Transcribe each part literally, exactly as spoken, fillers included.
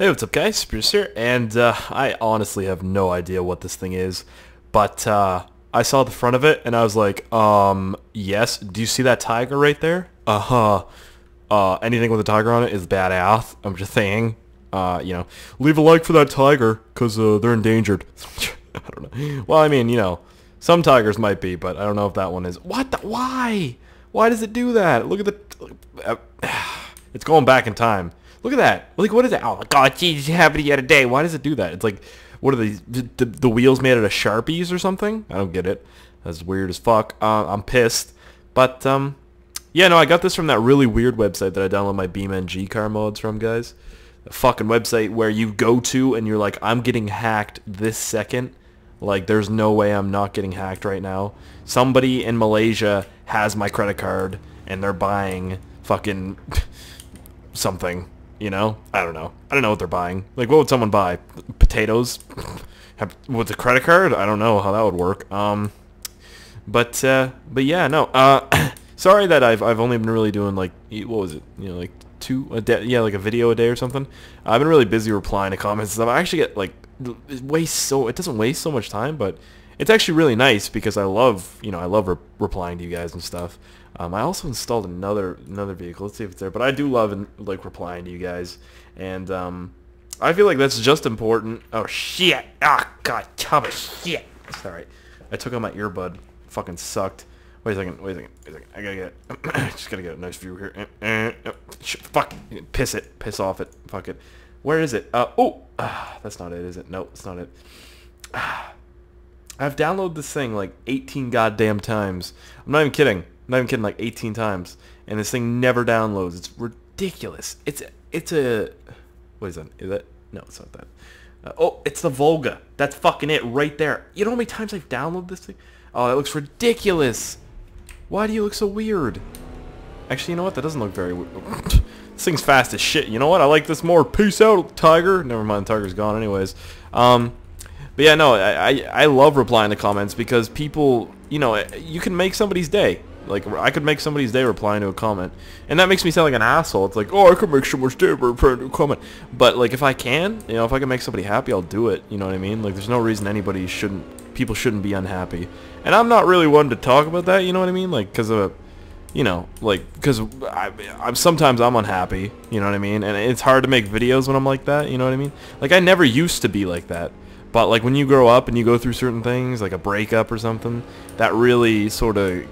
Hey, what's up guys, Speirs here, and uh, I honestly have no idea what this thing is, but uh, I saw the front of it and I was like, um, yes, do you see that tiger right there? Uh-huh. Uh, anything with a tiger on it is badass, I'm just saying. Uh, you know, leave a like for that tiger, because uh, they're endangered. I don't know. Well, I mean, you know, some tigers might be, but I don't know if that one is. What the, why? Why does it do that? Look at the, it's going back in time. Look at that. Like, what is that? Oh, my God. Geez, it happened yet a day. Why does it do that? It's like, what are these? The, the wheels made out of Sharpies or something? I don't get it. That's weird as fuck. Uh, I'm pissed. But, um, yeah, no, I got this from that really weird website that I download my BeamNG car mods from, guys. A fucking website where you go to and you're like, I'm getting hacked this second. Like, there's no way I'm not getting hacked right now. Somebody in Malaysia has my credit card and they're buying fucking something. You know? I don't know. I don't know what they're buying. Like, what would someone buy? Potatoes? Have, with a credit card? I don't know how that would work. Um, but, uh, but yeah, no. Uh, sorry that I've, I've only been really doing, like, what was it? You know, like, two, a day, yeah, like a video a day or something. I've been really busy replying to comments. I actually get, like, it wastes so, it doesn't waste so much time, but it's actually really nice because I love, you know, I love re replying to you guys and stuff. Um, I also installed another another vehicle. Let's see if it's there. But I do love and like replying to you guys, and um, I feel like that's just important. Oh shit! Ah, oh, God, Thomas, shit! Sorry, I took out my earbud. Fucking sucked. Wait a second. Wait a second. Wait a second. I gotta get. It. Just gotta get a nice view here. Uh, uh, uh, fuck. Piss it. Piss off it. Fuck it. Where is it? Uh, oh, ah, that's not it, is it? No, it's not it. Ah, I've downloaded this thing like eighteen goddamn times. I'm not even kidding. I'm not even kidding, like eighteen times, and this thing never downloads. It's ridiculous. It's a, it's a, what is that? Is that? No, it's not that. Uh, oh, it's the Volga. That's fucking it right there. You know how many times I've downloaded this thing? Oh, it looks ridiculous. Why do you look so weird? Actually, you know what? That doesn't look very weird. This thing's fast as shit. You know what? I like this more. Peace out, tiger. Never mind, the tiger's gone anyways. Um, but yeah, no, I, I, I love replying to comments because people, you know, you can make somebody's day. Like, I could make somebody's day replying to a comment. And that makes me sound like an asshole. It's like, oh, I could make someone's day replying to a comment. But, like, if I can, you know, if I can make somebody happy, I'll do it. You know what I mean? Like, there's no reason anybody shouldn't, people shouldn't be unhappy. And I'm not really one to talk about that, you know what I mean? Like, because of, you know, like, because I'm, sometimes I'm unhappy, you know what I mean? And it's hard to make videos when I'm like that, you know what I mean? Like, I never used to be like that. But, like, when you grow up and you go through certain things, like a breakup or something, that really sort of,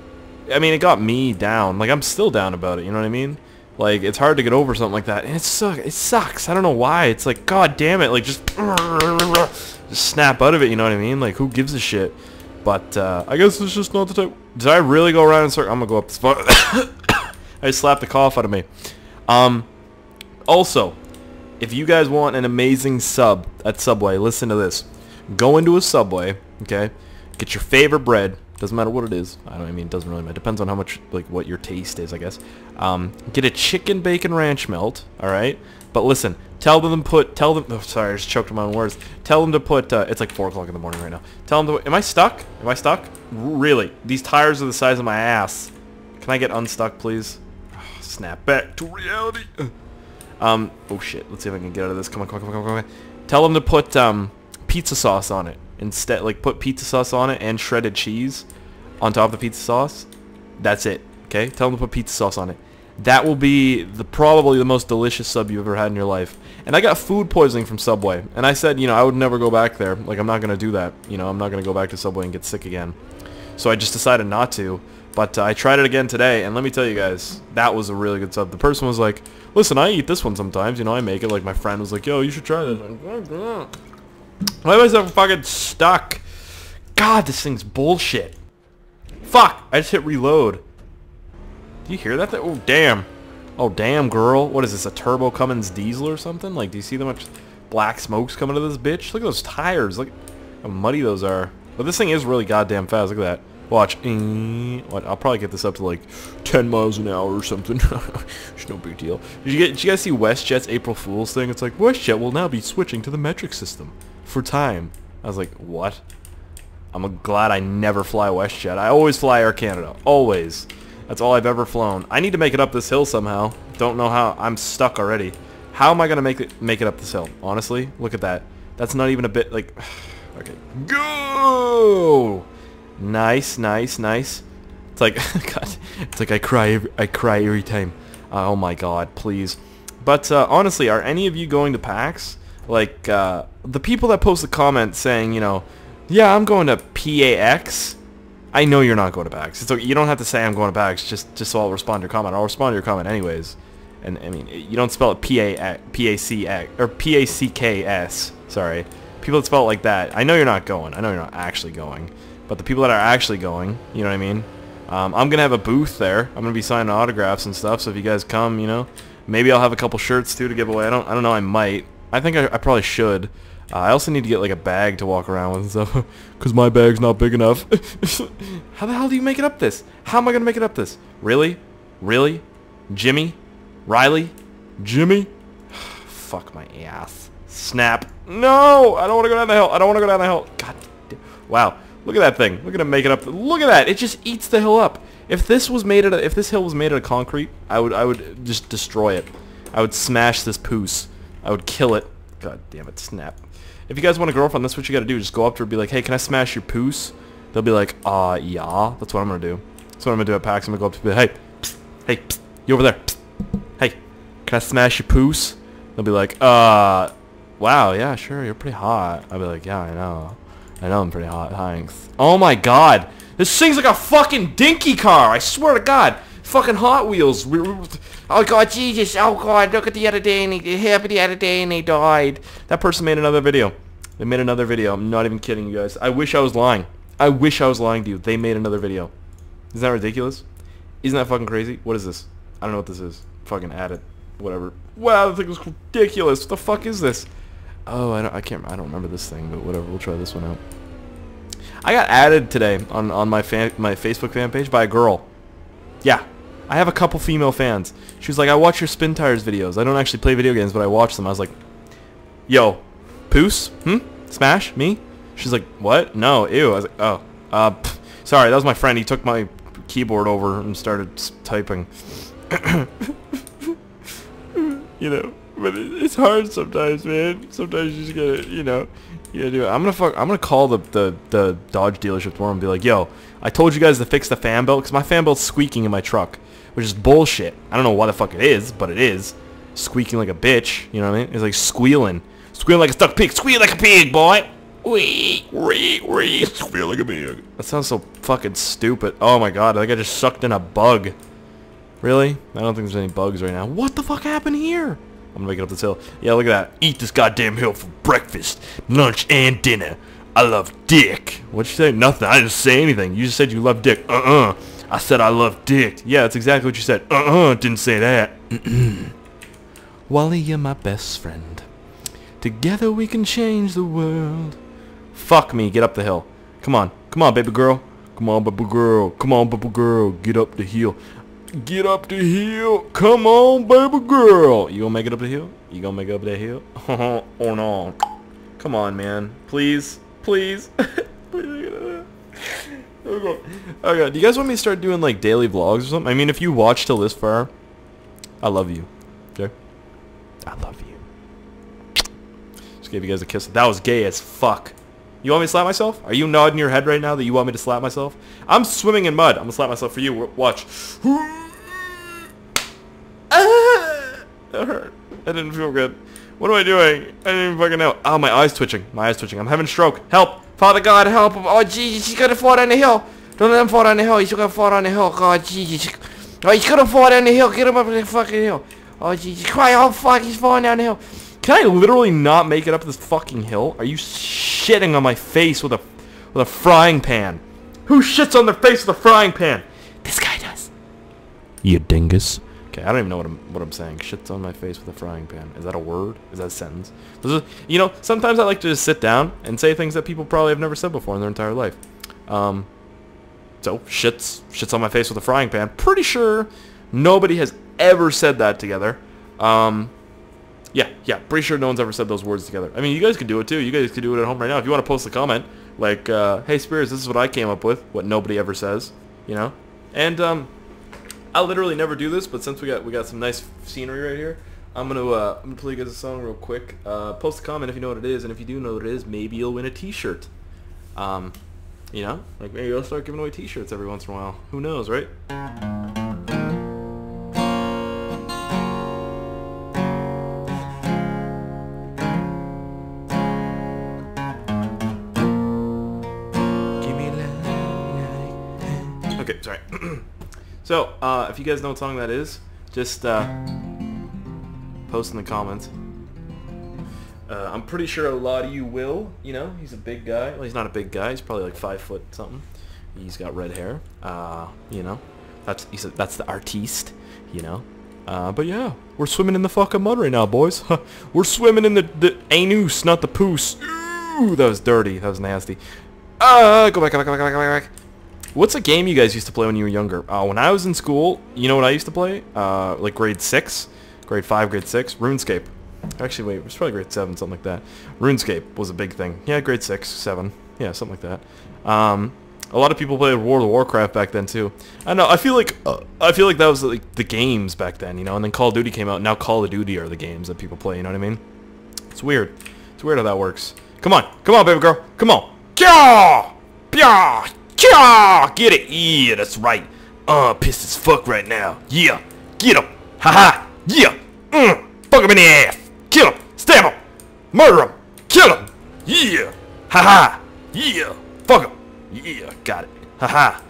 I mean, it got me down. Like, I'm still down about it, you know what I mean? Like, it's hard to get over something like that. And it, suck, it sucks. I don't know why. It's like, God damn it. Like, just, just snap out of it, you know what I mean? Like, who gives a shit? But, uh, I guess it's just not the type. Did I really go around and start? I'm going to go up this far. I just slapped the cough out of me. Um, also, if you guys want an amazing sub at Subway, listen to this. Go into a Subway, okay? Get your favorite bread. Doesn't matter what it is. I don't I mean, it doesn't really matter. Depends on how much, like, what your taste is, I guess. Um, get a chicken bacon ranch melt, all right? But listen, tell them to put, tell them, oh, sorry, I just choked on my own words. Tell them to put, uh, it's like four o'clock in the morning right now. Tell them to, am I stuck? Am I stuck? Really? These tires are the size of my ass. Can I get unstuck, please? Oh, snap back to reality. Um, oh, shit. Let's see if I can get out of this. Come on, come on, come on, come on. Tell them to put, um, pizza sauce on it. Instead, like, put pizza sauce on it and shredded cheese on top of the pizza sauce. That's it, okay? Tell them to put pizza sauce on it. That will be the probably the most delicious sub you've ever had in your life. And I got food poisoning from Subway. And I said, you know, I would never go back there. Like, I'm not going to do that. You know, I'm not going to go back to Subway and get sick again. So I just decided not to. But uh, I tried it again today, and let me tell you guys, that was a really good sub. The person was like, listen, I eat this one sometimes. You know, I make it. Like, my friend was like, yo, you should try this. Why was I fucking stuck? God, this thing's bullshit. Fuck! I just hit reload. Do you hear that thing? Oh, damn. Oh, damn, girl. What is this, a Turbo Cummins diesel or something? Like, do you see how much black smoke's coming to this bitch? Look at those tires. Look how muddy those are. But this thing is really goddamn fast. Look at that. Watch. I'll probably get this up to, like, ten miles an hour or something. It's no big deal. Did you, get, did you guys see WestJet's April Fool's thing? It's like, WestJet will now be switching to the metric system for time. I was like, what? I'm glad I never fly WestJet. I always fly Air Canada. Always. That's all I've ever flown. I need to make it up this hill somehow. Don't know how. I'm stuck already. How am I gonna make it make it up this hill? Honestly, look at that. That's not even a bit like. Okay, go! Nice, nice, nice. It's like, God, it's like I cry, I cry every time. Uh, oh my God, please. But uh, honestly, are any of you going to PAX? Like uh, the people that post the comment saying, you know, yeah, I'm going to PAX. I know you're not going to PAX. It's okay. You don't have to say I'm going to PAX. Just, just so I'll respond to your comment. I'll respond to your comment anyways. And I mean, you don't spell it P A C X or P A C K S. Sorry. People that spell it like that, I know you're not going. I know you're not actually going. But the people that are actually going, you know what I mean? Um, I'm going to have a booth there. I'm going to be signing autographs and stuff. So if you guys come, you know, maybe I'll have a couple shirts too to give away. I don't I don't know. I might. I think I, I probably should. Uh, I also need to get like a bag to walk around with and stuff. Because my bag's not big enough. How the hell do you make it up this? How am I going to make it up this? Really? Really? Jimmy? Riley? Jimmy? Fuck my ass. Snap. No! I don't want to go down the hill. I don't want to go down the hill. God damn. Wow. Look at that thing. Look at him making up. Look at that. It just eats the hill up. If this was made out of, if this hill was made out of concrete, I would I would just destroy it. I would smash this poos. I would kill it. God damn it. Snap. If you guys want a girlfriend, that's what you got to do. Just go up to her and be like, "Hey, can I smash your poos?" They'll be like, "Ah, uh, yeah." That's what I'm going to do. That's what I'm going to do at PAX. I'm going to go up to people, "Hey, psst, hey, psst, you over there. Psst, hey, can I smash your poos?" They'll be like, "Uh, wow, yeah, sure, you're pretty hot." I'll be like, "Yeah, I know. I know I'm pretty hot, thanks." Oh my God! This thing's like a fucking dinky car! I swear to God! Fucking Hot Wheels! Oh God, Jesus! Oh God, look at the other day and he happened the other day and they died. That person made another video. They made another video. I'm not even kidding you guys. I wish I was lying. I wish I was lying to you. They made another video. Isn't that ridiculous? Isn't that fucking crazy? What is this? I don't know what this is. Fucking add it. Whatever. Wow, that thing was ridiculous. What the fuck is this? Oh, I don't, I can't. I don't remember this thing, but whatever. We'll try this one out. I got added today on on my fan, my Facebook fan page by a girl. Yeah, I have a couple female fans. She was like, "I watch your Spintires videos. I don't actually play video games, but I watch them." I was like, "Yo, poos? Hmm? Smash me?" She's like, "What? No, ew." I was like, "Oh, uh, pff, sorry. That was my friend. He took my keyboard over and started typing." You know. But it's hard sometimes, man. Sometimes you just gotta, you know, you gotta do it. I'm gonna fuck. I'm gonna call the the the Dodge dealership tomorrow and be like, "Yo, I told you guys to fix the fan belt because my fan belt's squeaking in my truck, which is bullshit. I don't know why the fuck it is, but it is squeaking like a bitch. You know what I mean? It's like squealing, squealing like a stuck pig, squeal like a pig, boy. Wee, wee, wee, squeal like a pig." That sounds so fucking stupid. Oh my God, I think I just sucked in a bug. Really? I don't think there's any bugs right now. What the fuck happened here? I'm gonna make it up this hill. Yeah, look at that. Eat this goddamn hill for breakfast, lunch, and dinner. I love dick. What'd you say? Nothing. I didn't say anything. You just said you love dick. Uh-uh. I said I love dick. Yeah, that's exactly what you said. Uh-uh. Didn't say that. Wally, you're my best friend. Together we can change the world. Fuck me. Get up the hill. Come on. Come on, baby girl. Come on, baby girl. Come on, baby girl. Get up the hill. Get up the hill. Come on, baby girl. You gonna make it up the hill? You gonna make it up the hill? Or no? Come on, man. Please. Please. Please. Okay. Okay. Do you guys want me to start doing, like, daily vlogs or something? I mean, if you watch till this far, I love you. Okay? I love you. Just gave you guys a kiss. That was gay as fuck. You want me to slap myself? Are you nodding your head right now that you want me to slap myself? I'm swimming in mud. I'm gonna slap myself for you. Watch. Ah, that hurt. That didn't feel good. What am I doing? I didn't even fucking know. Oh, my eye's twitching. My eye's twitching. I'm having a stroke. Help. Father God, help him. Oh, Jesus, he's gonna fall down the hill. Don't let him fall down the hill. He's gonna fall down the hill. God, Jesus. Oh, he's gonna fall down the hill. Get him up the fucking hill. Oh, Jesus Christ. Oh, fuck. He's falling down the hill. Can I literally not make it up this fucking hill? Are you shitting on my face with a with a frying pan? Who shits on their face with a frying pan? This guy does. You dingus. Okay, I don't even know what I'm what I'm saying. Shits on my face with a frying pan. Is that a word? Is that a sentence? Is, you know, sometimes I like to just sit down and say things that people probably have never said before in their entire life. Um, so shits shits on my face with a frying pan. Pretty sure nobody has ever said that together. Um. Yeah, yeah, pretty sure no one's ever said those words together. I mean, you guys could do it too. You guys could do it at home right now. If you want to post a comment, like, uh, "Hey, Speirs, this is what I came up with, what nobody ever says," you know? And, um, I literally never do this, but since we got we got some nice scenery right here, I'm gonna uh, I'm gonna play you guys a song real quick. Uh, post a comment if you know what it is, and if you do know what it is, maybe you'll win a T-shirt. Um, you know, like maybe I'll start giving away T-shirts every once in a while. Who knows, right? Okay, sorry. So, uh, if you guys know what song that is, just uh, post in the comments. Uh, I'm pretty sure a lot of you will. You know, he's a big guy. Well, he's not a big guy. He's probably like five foot something. He's got red hair. Uh, you know, that's he's a, that's the artiste. You know, uh, but yeah, we're swimming in the fucking mud right now, boys. We're swimming in the the anus, not the poos. Ooh, that was dirty. That was nasty. Ah, uh, go back, go back, go back, go back, go back. What's a game you guys used to play when you were younger? Uh, when I was in school, you know what I used to play? Uh, like grade six, grade five, grade six, RuneScape. Actually, wait, it was probably grade seven, something like that. RuneScape was a big thing. Yeah, grade six, seven, yeah, something like that. Um, a lot of people played World of Warcraft back then too. I don't know. I feel like uh, I feel like that was like the games back then, you know. And then Call of Duty came out. Now Call of Duty are the games that people play. You know what I mean? It's weird. It's weird how that works. Come on, come on, baby girl, come on. Yeah, yeah. Yeah, get it, yeah, that's right. Uh, pissed as fuck right now. Yeah, get him, haha, yeah, mm, fuck him in the ass, kill him, stab him, murder him, kill him, yeah, haha, yeah, fuck him, yeah, got it, haha.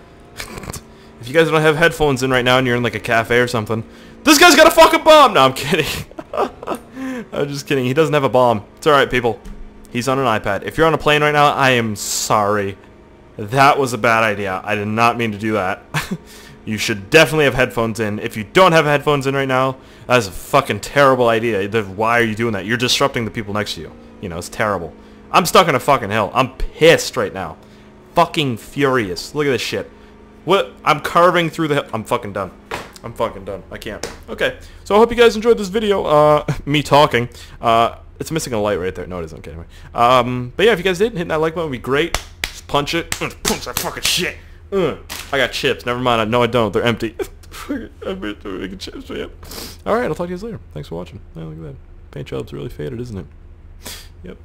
If you guys don't have headphones in right now and you're in like a cafe or something, this guy's got a fucking bomb. No, I'm kidding. I'm just kidding. He doesn't have a bomb. It's all right, people. He's on an iPad. If you're on a plane right now, I am sorry. That was a bad idea. I did not mean to do that. You should definitely have headphones in. If you don't have headphones in right now, that is a fucking terrible idea. Why are you doing that? You're disrupting the people next to you. You know, it's terrible. I'm stuck in a fucking hill. I'm pissed right now. Fucking furious. Look at this shit. What? I'm carving through the hill. I'm fucking done. I'm fucking done. I can't. Okay. So I hope you guys enjoyed this video. Uh, me talking. Uh, it's missing a light right there. No, it isn't. Okay, anyway. Um, but yeah, if you guys did, hitting that like button would be great. Punch it. Punch that fucking shit. I got chips. Never mind. No, I don't. They're empty. I've been making chips, man. All right, I'll talk to you guys later. Thanks for watching. Yeah, look at that. Paint job's really faded, isn't it? Yep.